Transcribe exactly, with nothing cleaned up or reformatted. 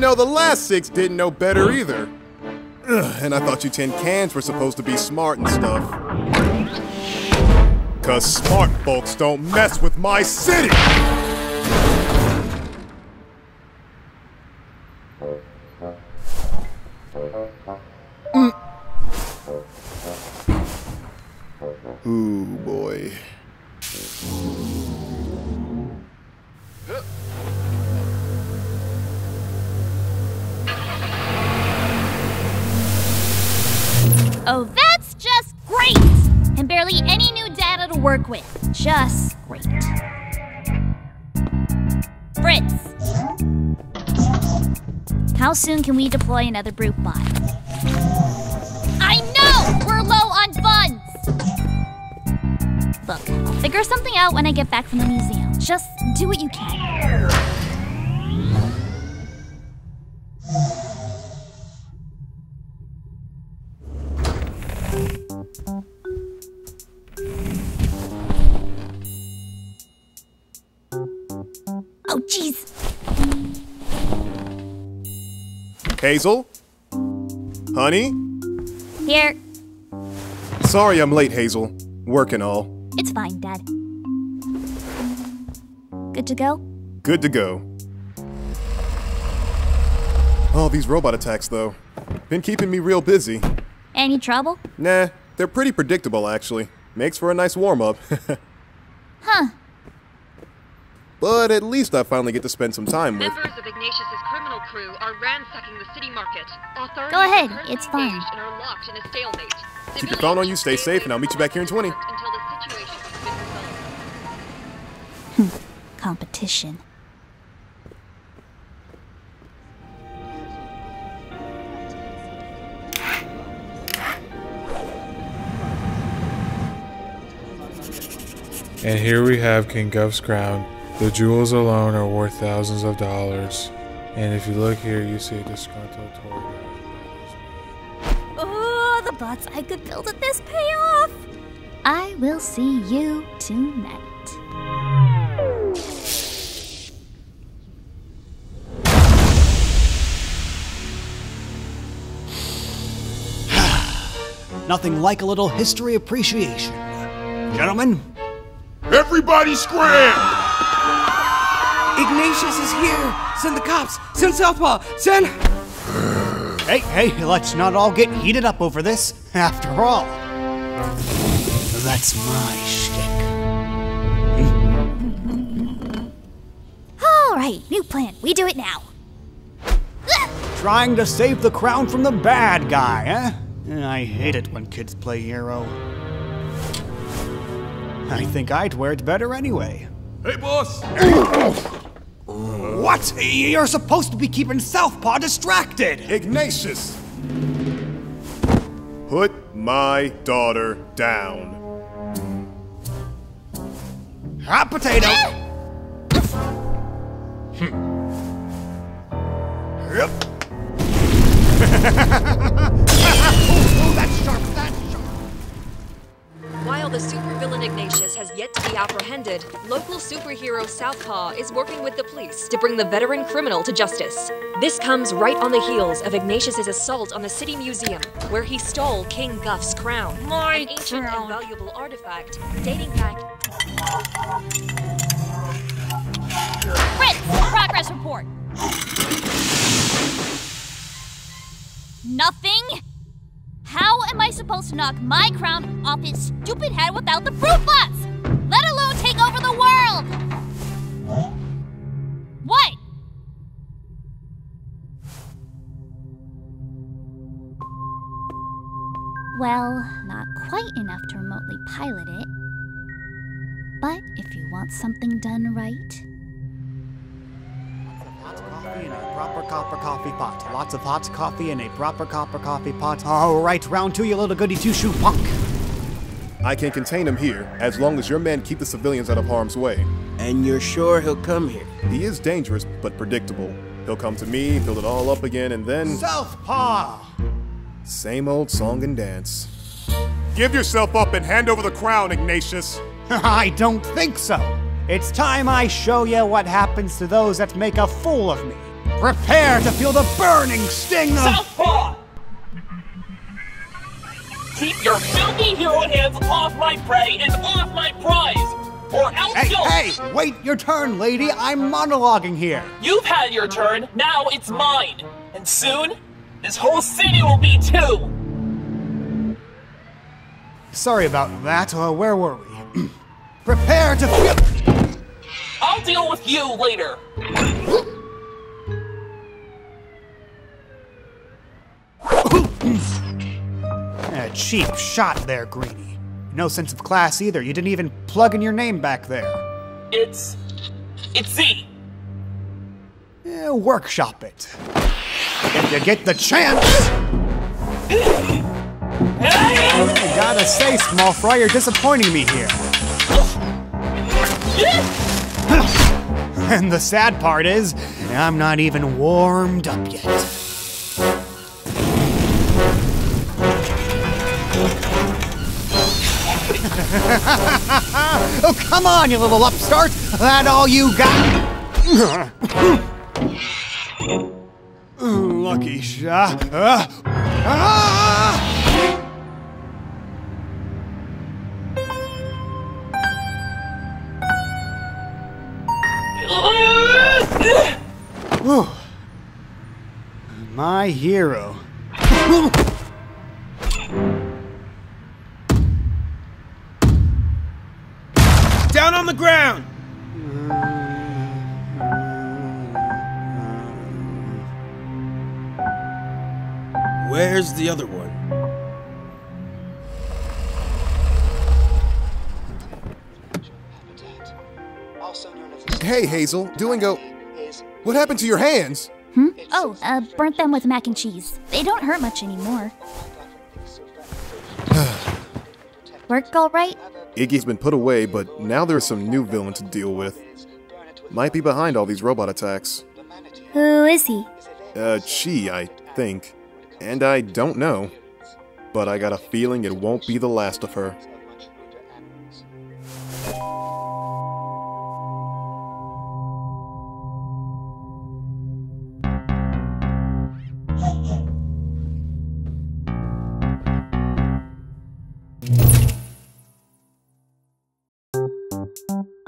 know the last six didn't know better either. Ugh, and I thought you tin cans were supposed to be smart and stuff. Cause smart folks don't mess with my city! Mm. Ooh, boy. Oh, that's just great! And barely any new data to work with. Just great. Fritz. How soon can we deploy another brute bot? I know! We're low on funds! Look, figure something out when I get back from the museum. Just do what you can. Oh, jeez. Hazel? Honey? Here. Sorry I'm late, Hazel. Work and all. It's fine, Dad. Good to go? Good to go. All these robot attacks, though. Been keeping me real busy. Any trouble? Nah, they're pretty predictable, actually. Makes for a nice warm-up. Huh. But at least I finally get to spend some time with. Members of Ignatius' criminal crew are ransacking the city market. Authorities Go ahead, it's fine. And are locked in a stalemate. Keep your phone on you, stay safe, and I'll meet you back here in twenty. Until the situation has been resolved. Competition. And here we have King Guff's crown. The jewels alone are worth thousands of dollars. And if you look here, you see a disgruntled toy guy. Oh, the bots I could build at this payoff! I will see you tonight. Nothing like a little history appreciation. Gentlemen? Everybody scram! Ignatius is here! Send the cops! Send Southpaw! Send... Hey, hey, let's not all get heated up over this, after all. That's my shtick. Alright, new plan. We do it now. Trying to save the crown from the bad guy, eh? I hate it when kids play hero. I think I'd wear it better anyway. Hey, boss! What? You're supposed to be keeping Southpaw distracted! Ignatius! Put my daughter down. Hot potato! Yep. Oh, that's sharp, that's sharp! While the supervillain Ignatius has yet to be apprehended, local superhero Southpaw is working with the police to bring the veteran criminal to justice. This comes right on the heels of Ignatius' assault on the city museum, where he stole King Guff's crown, My an ancient crown. and valuable artifact dating back... Fritz! Progress report! Nothing? How am I supposed to knock my crown off its stupid head without the brute bots? Let alone take over the world! What? Well, not quite enough to remotely pilot it. But if you want something done right... Lots of coffee in a proper copper coffee pot. Lots of hot coffee in a proper copper coffee pot. All right, round two, you little goody two-shoe punk. I can contain him here, as long as your men keep the civilians out of harm's way. And you're sure he'll come here? He is dangerous, but predictable. He'll come to me, build it all up again, and then... Southpaw! Same old song and dance. Give yourself up and hand over the crown, Ignatius. I don't think so. It's time I show you what happens to those that make a fool of me. Prepare to feel the burning sting of... Southpaw! Keep your filthy hero hands off my prey and off my prize, or else hey, you'll... Hey, wait your turn, lady. I'm monologuing here. You've had your turn. Now it's mine. And soon, this whole city will be too. Sorry about that. Uh, where were we? Prepare to feel... I'll deal with you later. A cheap shot there, Greedy. No sense of class either. You didn't even plug in your name back there. It's... it's Zee. Eh, workshop it. If you get the chance... I gotta say, small fry, you're disappointing me here. And the sad part is, I'm not even warmed up yet. Oh, come on, you little upstart! That all you got? Lucky shot. Uh, ah! Whew. My hero. Down on the ground! Where's the other one? Hey, Hazel, doing go. What happened to your hands? Hmm? Oh, uh, burnt them with mac and cheese. They don't hurt much anymore. Work all right? Iggy's been put away, but now there's some new villain to deal with. Might be behind all these robot attacks. Who is he? Uh, she, I think. And I don't know. But I got a feeling it won't be the last of her. Thank you.